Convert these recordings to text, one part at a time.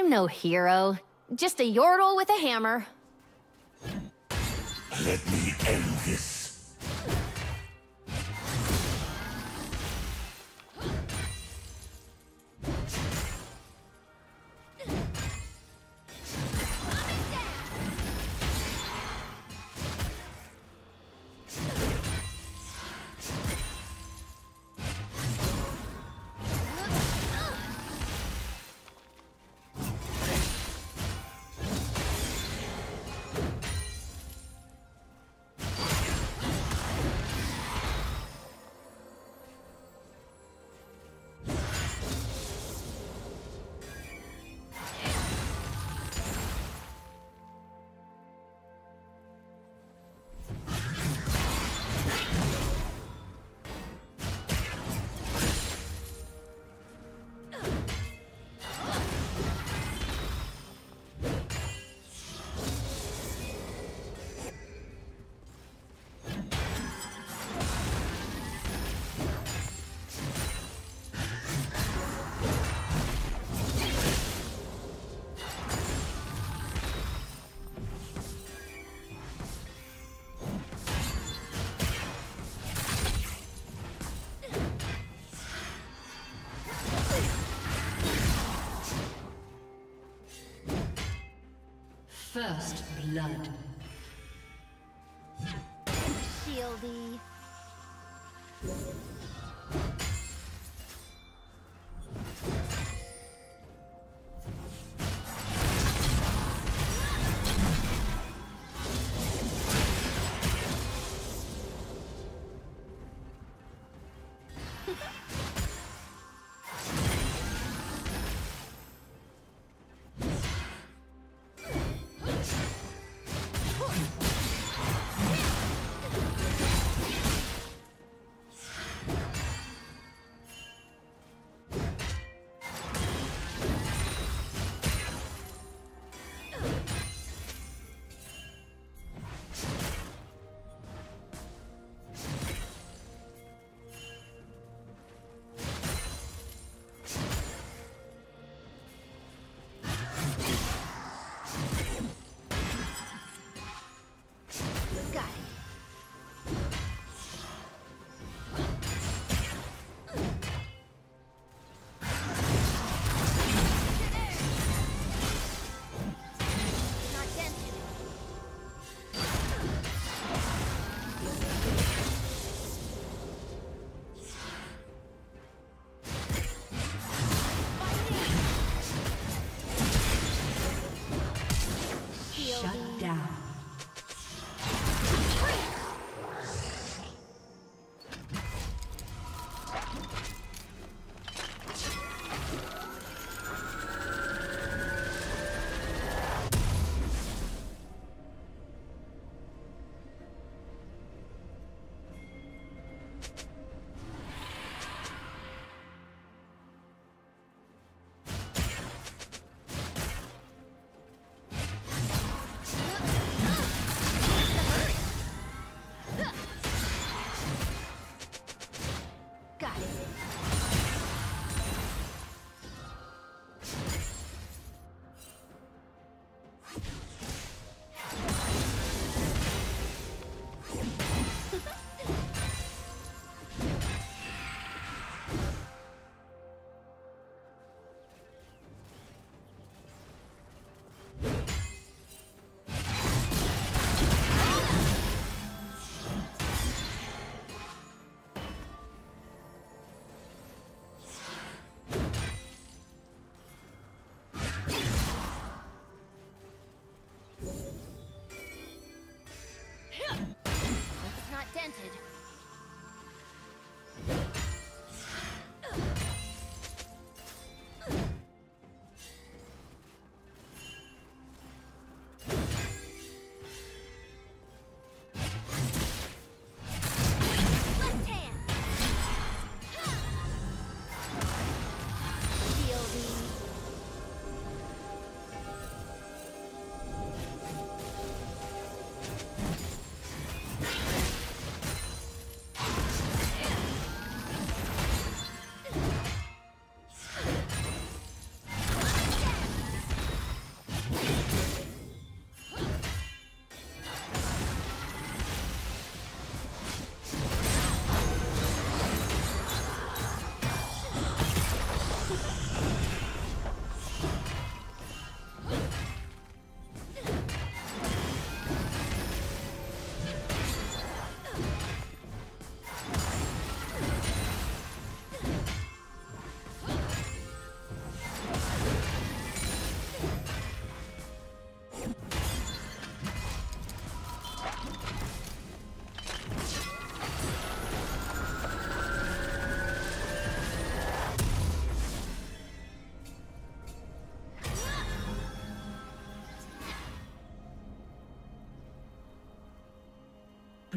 I'm no hero, just a yordle with a hammer. Let me end this. First blood. Shieldy.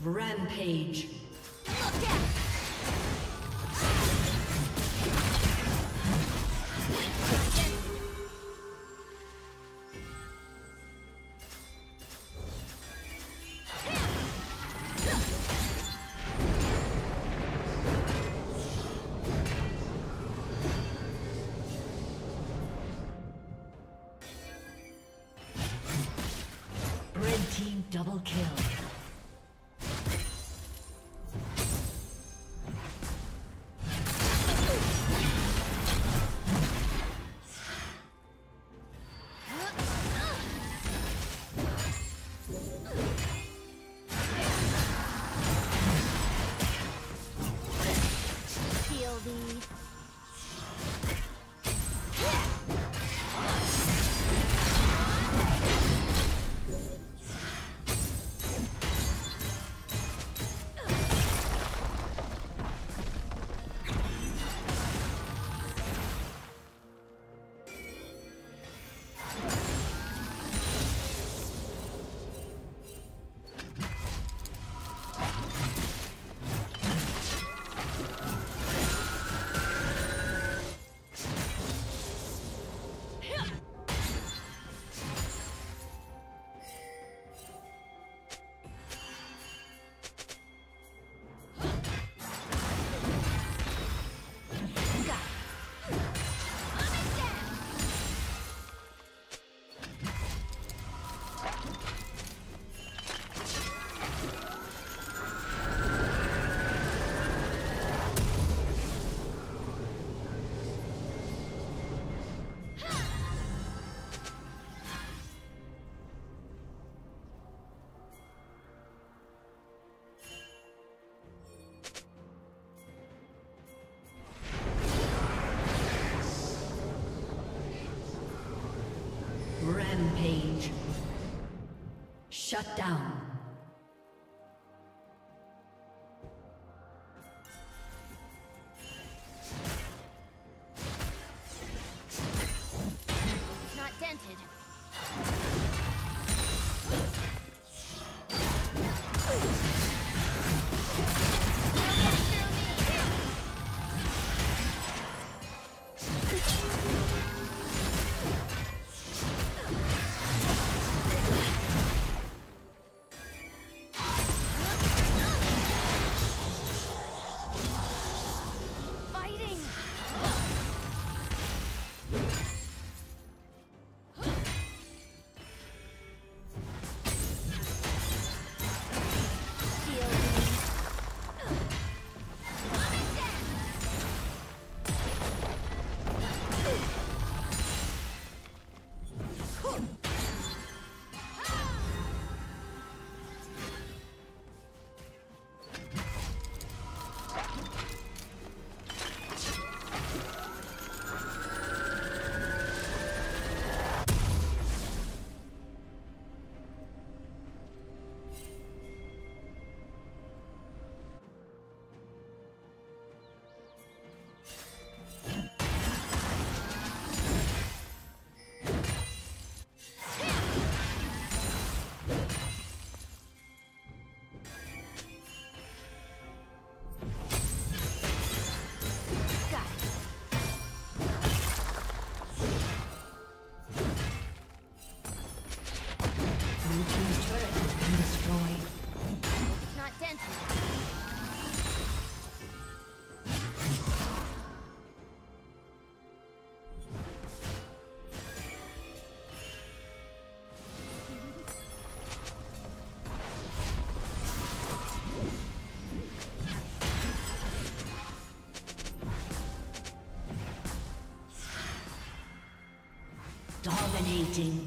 Rampage. Look out. Red team double kill. Rampage. Shut down. Not dented. Dominating.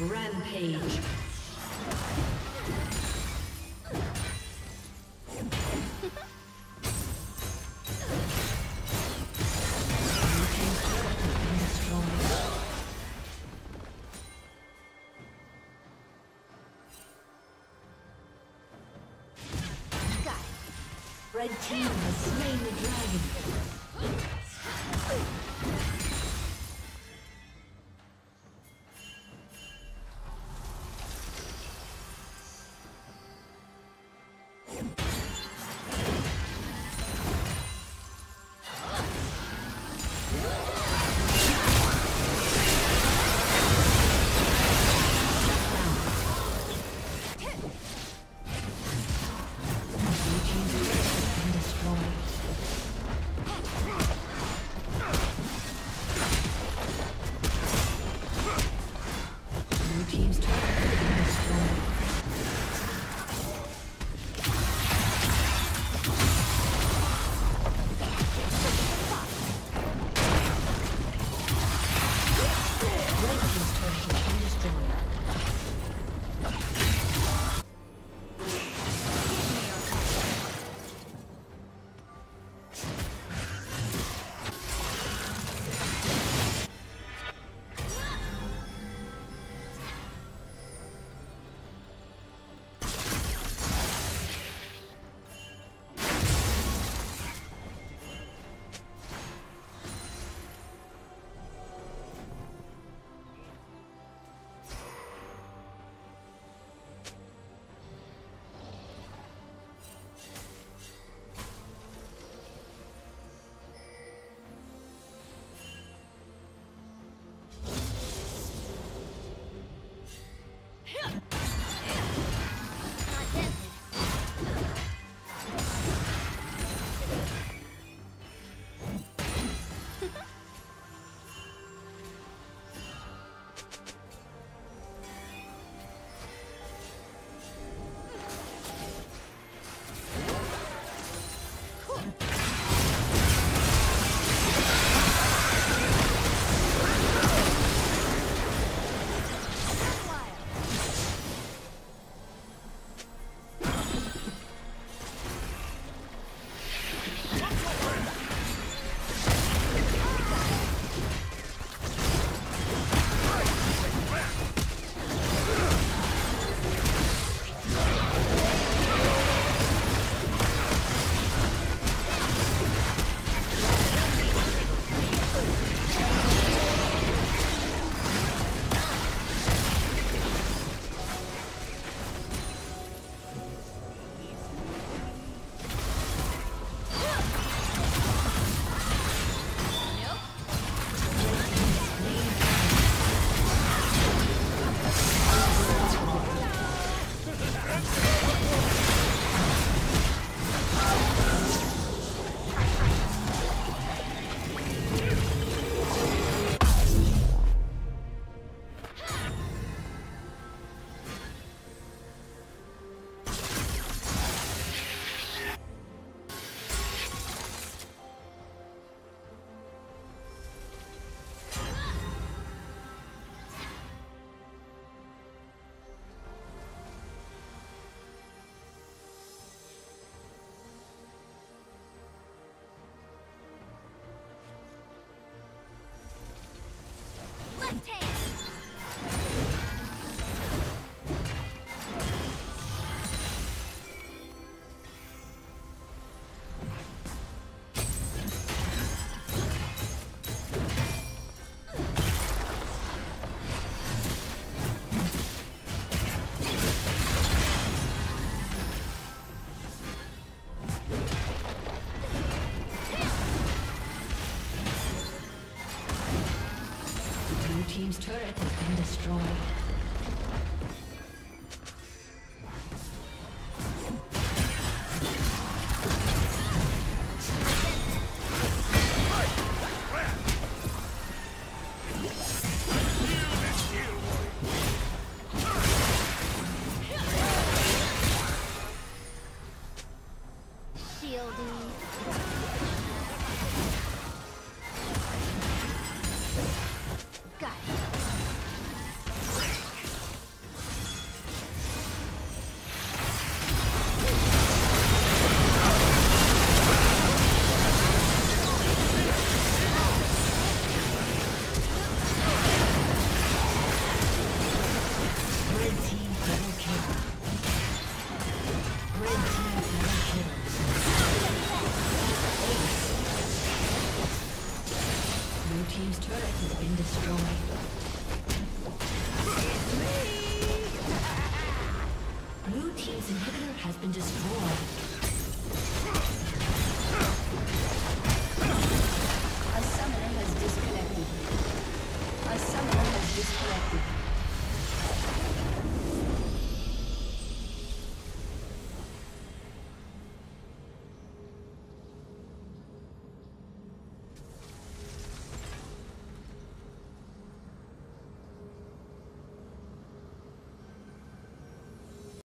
Rampage. Red team has slain the dragon. team's turret has been destroyed. Blue team's inhibitor has been destroyed.